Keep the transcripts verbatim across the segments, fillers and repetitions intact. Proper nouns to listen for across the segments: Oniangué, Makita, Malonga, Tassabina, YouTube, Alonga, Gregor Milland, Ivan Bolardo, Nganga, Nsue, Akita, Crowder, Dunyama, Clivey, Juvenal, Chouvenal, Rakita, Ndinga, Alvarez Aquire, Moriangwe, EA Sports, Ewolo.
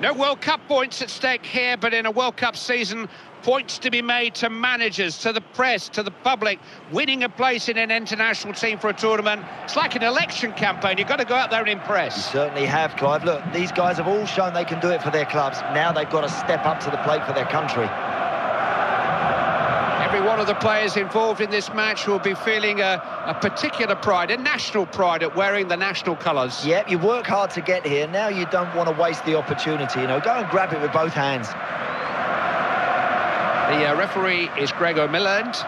No World Cup points at stake here, but in a World Cup season, points to be made to managers, to the press, to the public. Winning a place in an international team for a tournament, it's like an election campaign. You've got to go out there and impress. You certainly have, Clive. Look, these guys have all shown they can do it for their clubs. Now they've got to step up to the plate for their country. Every one of the players involved in this match will be feeling a, a particular pride, a national pride at wearing the national colours. Yep, you work hard to get here. Now you don't want to waste the opportunity. You know, go and grab it with both hands. The uh, referee is Gregor Milland.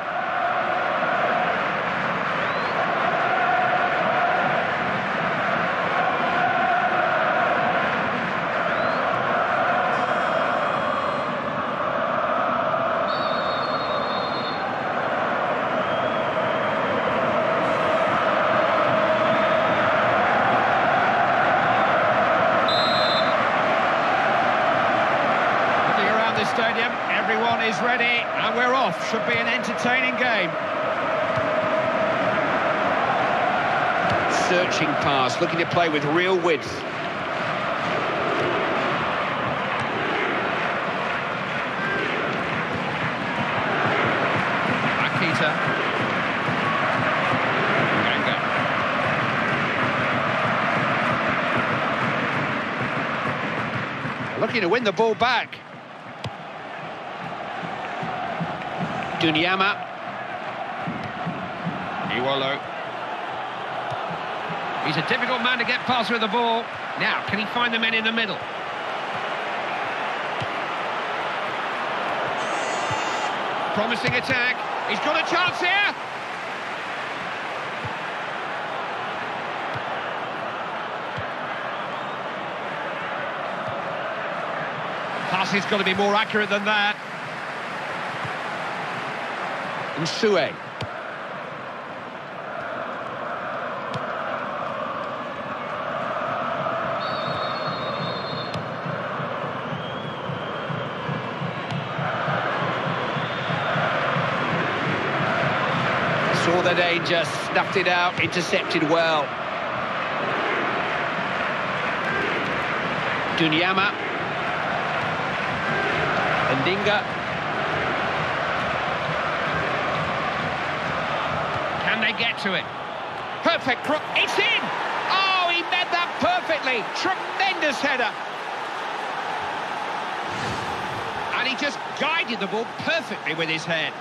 Is ready and we're off. Should be an entertaining game. Searching pass, looking to play with real width. Akita. Nganga. Looking to win the ball back. Dunyama. Ewolo. He's a difficult man to get past with the ball. Now, can he find the men in the middle? Promising attack. He's got a chance here. Pass has got to be more accurate than that. Nsue. Saw the danger, snuffed it out, intercepted well. Dunyama. Ndinga. They get to it. Perfect crook. It's in. Oh, he met that perfectly. Tremendous header. And he just guided the ball perfectly with his head.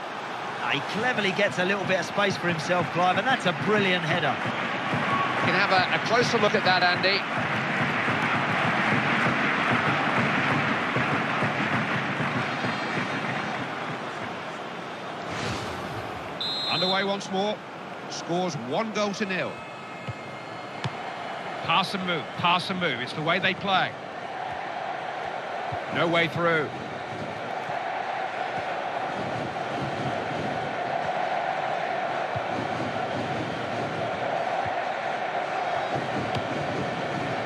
He cleverly gets a little bit of space for himself, Clive, and that's a brilliant header. You can have a, a closer look at that, Andy. Underway once more. Scores one goal to nil. Pass and move, pass and move. It's the way they play. No way through.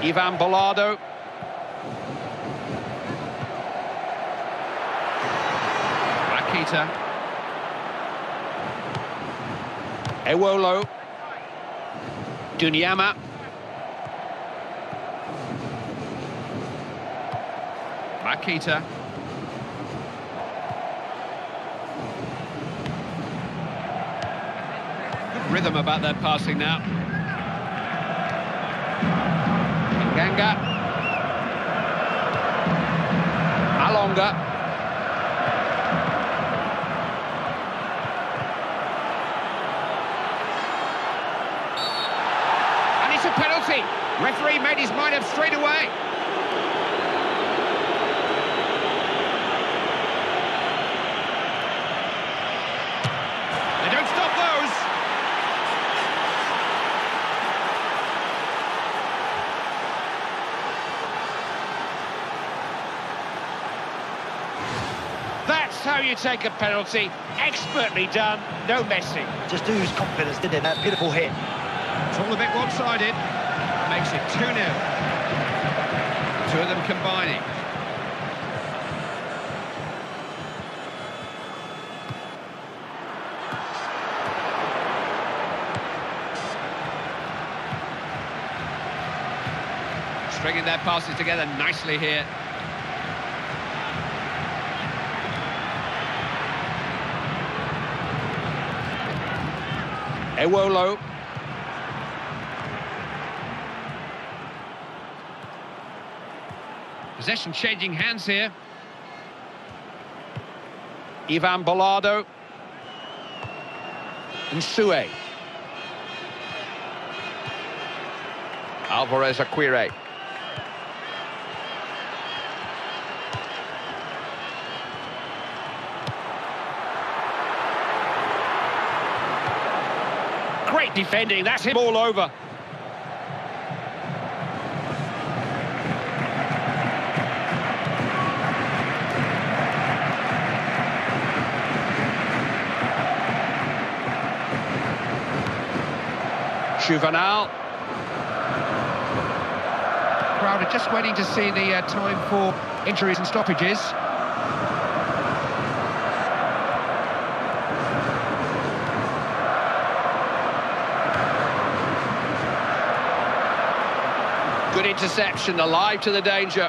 Ivan Bolardo. Rakita. Ewolo. Dunyama. Makita. Good rhythm about their passing now. Nganga. Alonga. Penalty. Referee made his mind up straight away. They don't stop those. That's how you take a penalty. Expertly done. No messing. Just whose confidence did it? That pitiful hit. It's all a bit one-sided. Makes it two nil. Two of them combining. Stringing their passes together nicely here. Ewolo. Possession changing hands here. Ivan Bolardo. Nsue. Alvarez Aquire. Great defending, that's him all over. Juvenal. Crowder just waiting to see the uh, time for injuries and stoppages. Good interception, alive to the danger.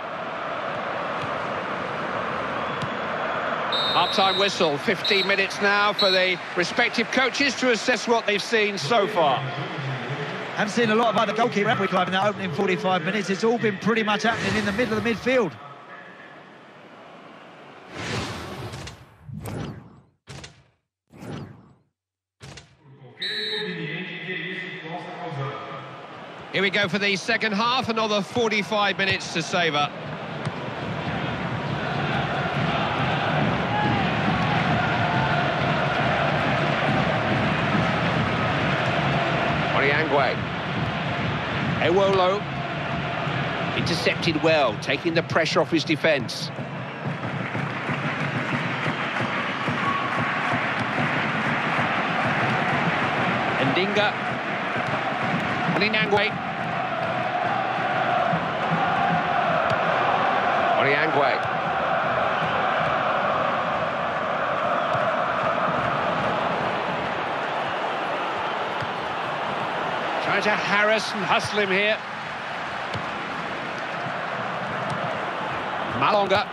Half-time whistle, fifteen minutes now for the respective coaches to assess what they've seen so far. I've seen a lot about the goalkeeper, haven't we, Clive, in that opening forty-five minutes. It's all been pretty much happening in the middle of the midfield. Here we go for the second half, another forty-five minutes to savour. Moriangwe. Ewolo intercepted well, taking the pressure off his defence. Ndinga. Oniangué. Moriangwe. Trying to harass and hustle him here. Malonga.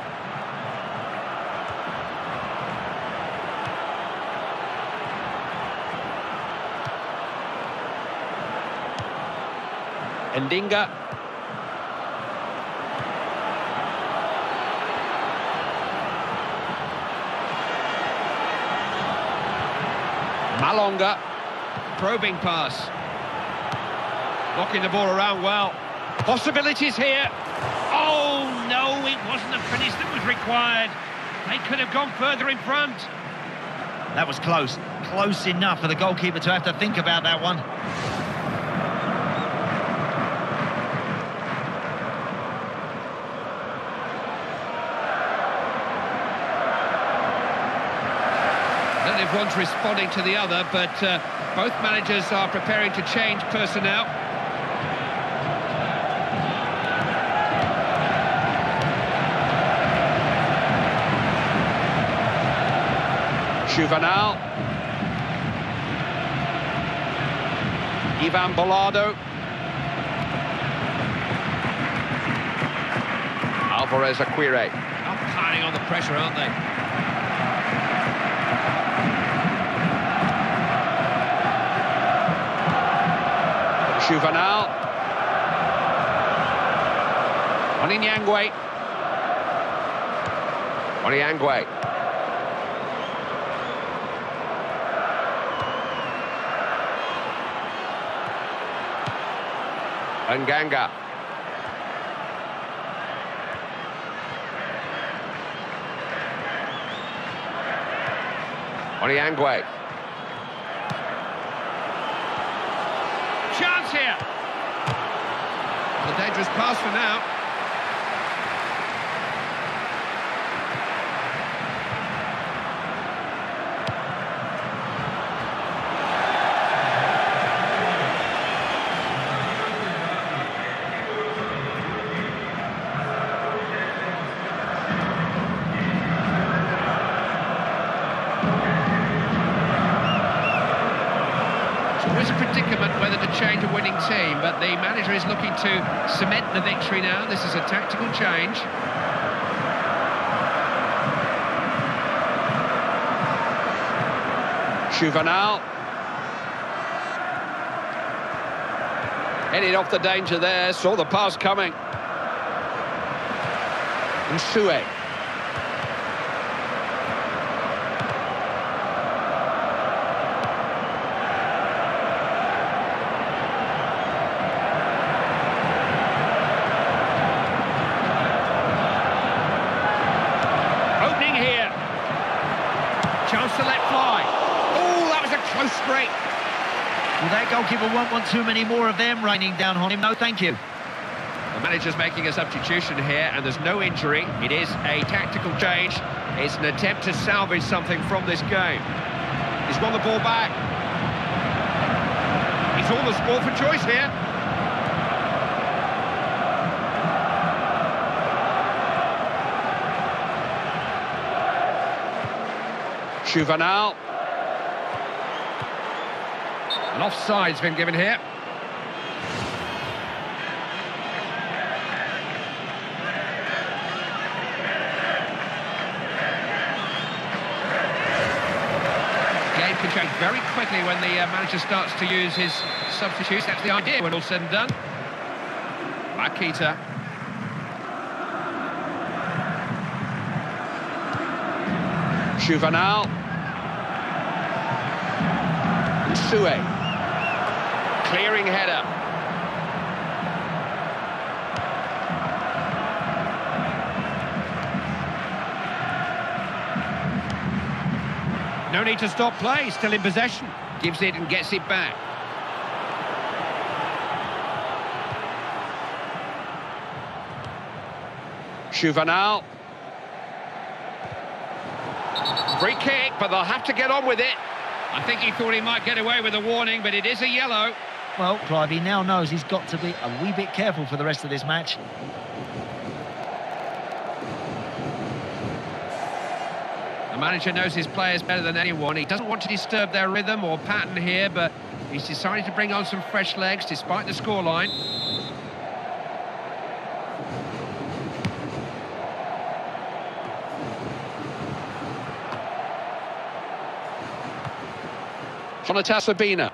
Ndinga. Malonga. Probing pass. Knocking the ball around well. Possibilities here. Oh, no, it wasn't the finish that was required. They could have gone further in front. That was close. Close enough for the goalkeeper to have to think about that one. I don't know if one's responding to the other, but uh, both managers are preparing to change personnel. Juvenal. Ivan Bolardo. Alvarez Aquire. Not piling on the pressure, aren't they? Juvenal. Oniangué. Oniangué. Nganga. Oniangwe. Chance here. A dangerous pass for now. Change a winning team, but the manager is looking to cement the victory now. This is a tactical change. Chouvenal. Headed off the danger there, saw the pass coming. Nsue. Goalkeeper won't want too many more of them raining down on him. No, thank you. The manager's making a substitution here, and there's no injury. It is a tactical change. It's an attempt to salvage something from this game. He's won the ball back. He's all the sport for choice here. Chouvenal. An offside's been given here. Game can change very quickly when the uh, manager starts to use his substitutes. That's the idea when all said and done. Makita. Juvenal. Nsue. Clearing header. No need to stop play, still in possession. Gives it and gets it back. Chouvenal. Free kick, but they'll have to get on with it. I think he thought he might get away with a warning, but it is a yellow. Well, Clivey now knows he's got to be a wee bit careful for the rest of this match. The manager knows his players better than anyone. He doesn't want to disturb their rhythm or pattern here, but he's decided to bring on some fresh legs despite the scoreline. On a Tassabina.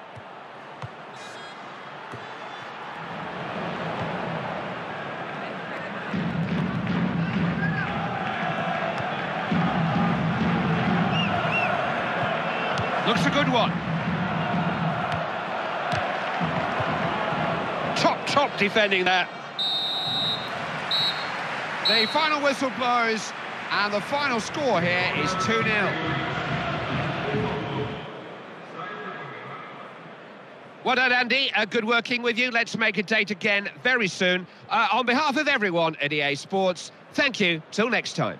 Looks a good one. Top, top defending that. The final whistle blows, and the final score here is two nil. Well done, Andy. Uh, good working with you. Let's make a date again very soon. Uh, on behalf of everyone at E A Sports, thank you. Till next time.